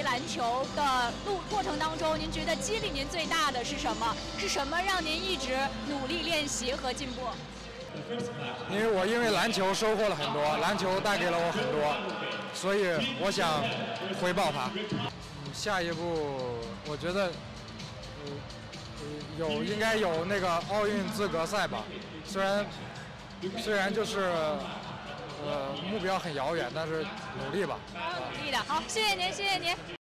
习篮球的过程当中，您觉得激励您最大的是什么？是什么让您一直努力练习和进步？因为篮球收获了很多，篮球带给了我很多，所以我想回报它。下一步我觉得应该有那个奥运资格赛吧，虽然就是目标很遥远，但是努力吧。努力的，好，谢谢您，谢谢您。